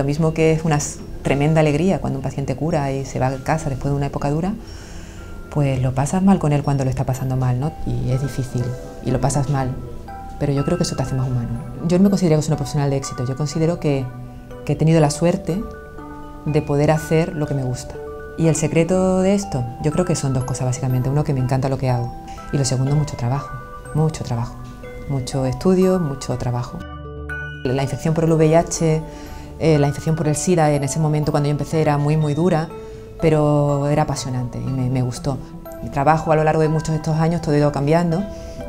Lo mismo que es una tremenda alegría cuando un paciente cura y se va a casa después de una época dura, pues lo pasas mal con él cuando lo está pasando mal, ¿no? Y es difícil, y lo pasas mal, pero yo creo que eso te hace más humano. Yo no me considero que soy una profesional de éxito, yo considero que he tenido la suerte de poder hacer lo que me gusta. Y el secreto de esto, yo creo que son dos cosas básicamente. Uno, que me encanta lo que hago, y lo segundo, mucho trabajo. Mucho estudio, mucho trabajo. La infección por el VIH, la infección por el SIDA en ese momento cuando yo empecé era muy dura, pero era apasionante y me gustó. Mi trabajo a lo largo de muchos de estos años todo ha ido cambiando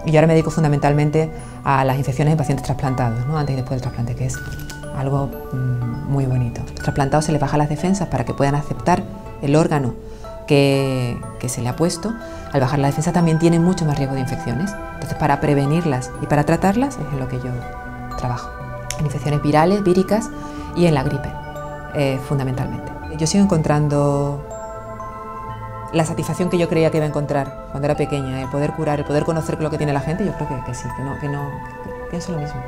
y yo ahora me dedico fundamentalmente a las infecciones en pacientes trasplantados, ¿no? Antes y después del trasplante, que es algo muy bonito. Los trasplantados se les bajan las defensas para que puedan aceptar el órgano que se le ha puesto. Al bajar la defensa también tienen mucho más riesgo de infecciones. Entonces, para prevenirlas y para tratarlas es en lo que yo trabajo. En infecciones virales, víricas y en la gripe, fundamentalmente. Yo sigo encontrando la satisfacción que yo creía que iba a encontrar cuando era pequeña, el poder curar, el poder conocer lo que tiene la gente. Yo creo que sí, que pienso lo mismo.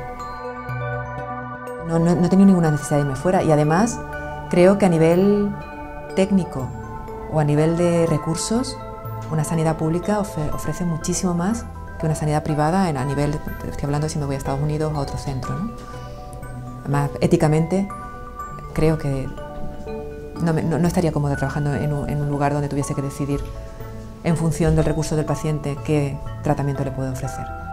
No he tenido ninguna necesidad de irme fuera y además creo que a nivel técnico o a nivel de recursos, una sanidad pública ofrece muchísimo más que una sanidad privada a nivel, estoy hablando de si me voy a Estados Unidos o a otro centro, ¿no? Además, éticamente, creo que no estaría cómoda trabajando en un lugar donde tuviese que decidir en función del recurso del paciente qué tratamiento le puedo ofrecer.